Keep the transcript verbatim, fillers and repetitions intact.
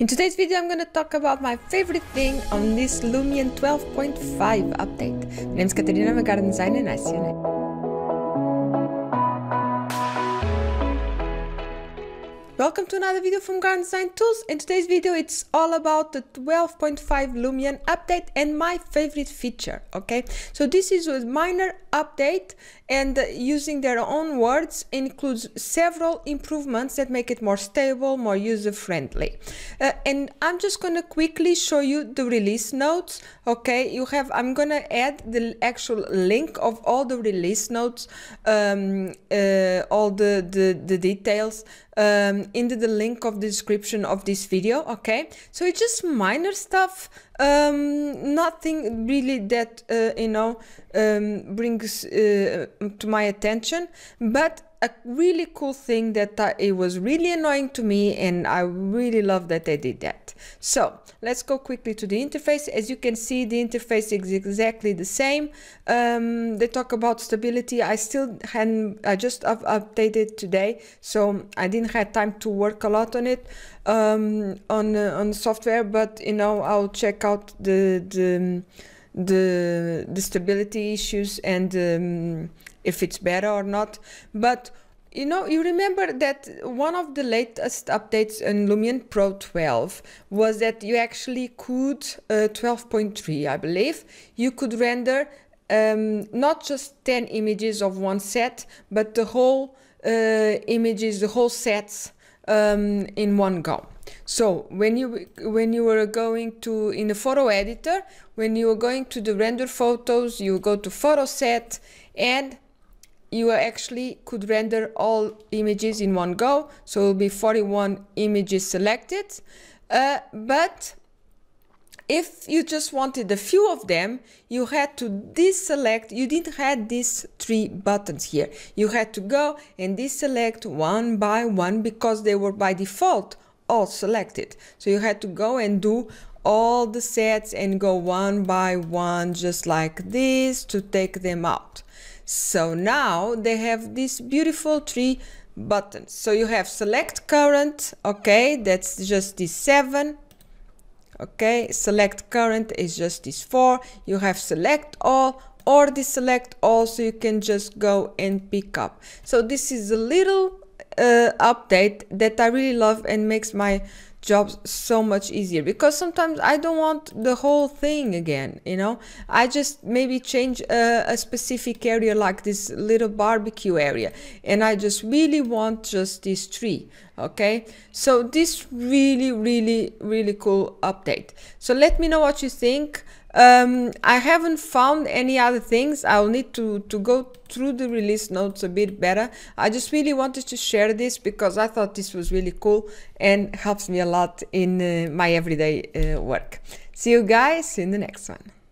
In today's video I'm going to talk about my favorite thing on this Lumion twelve point five update. My name is Katerina, I'm a garden designer, and I see you next. Welcome to another video from Garden Design Tools. In today's video it's all about the twelve point five Lumion update and my favorite feature, okay? So this is a minor update and uh, using their own words includes several improvements that make it more stable, more user-friendly. Uh, and I'm just gonna quickly show you the release notes, okay? You have, I'm gonna add the actual link of all the release notes, um, uh, all the, the, the details, um, into the link of the description of this video, okay? So it's just minor stuff, um, nothing really that, uh, you know, um, brings uh, to my attention, but a really cool thing that I, it was really annoying to me, and I really love that they did that. So let's go quickly to the interface. As you can see, the interface is exactly the same. Um, they talk about stability. I still hadn't, I just have updated today, so I didn't have time to work a lot on it, um, on uh, on software. But you know, I'll check out the the the, the stability issues and. Um, if it's better or not. But you know, you remember that one of the latest updates in Lumion Pro twelve was that you actually could, twelve point three I believe, you could render um, not just ten images of one set, but the whole uh, images, the whole sets um, in one go. So when you when you were going to in the photo editor, when you were going to the render photos, you go to photo set and you actually could render all images in one go, so it'll be forty-one images selected. Uh, but if you just wanted a few of them, you had to deselect. You didn't have these three buttons here. You had to go and deselect one by one because they were by default all selected. So you had to go and do all the sets and go one by one, just like this, to take them out. So now they have these beautiful three buttons. So you have select current, okay, that's just this seven, okay, select current is just this four, you have select all or deselect all, so you can just go and pick up. So this is a little uh, update that I really love and makes my jobs so much easier, because sometimes I don't want the whole thing again, you know, I just maybe change a, a specific area, like this little barbecue area, and I just really want just this tree, okay? So this really really really cool update. So let me know what you think. um, I haven't found any other things. I'll need to to go through the release notes a bit better. I just really wanted to share this because I thought this was really cool and helps me a lot in uh, my everyday uh, work. See you guys in the next one.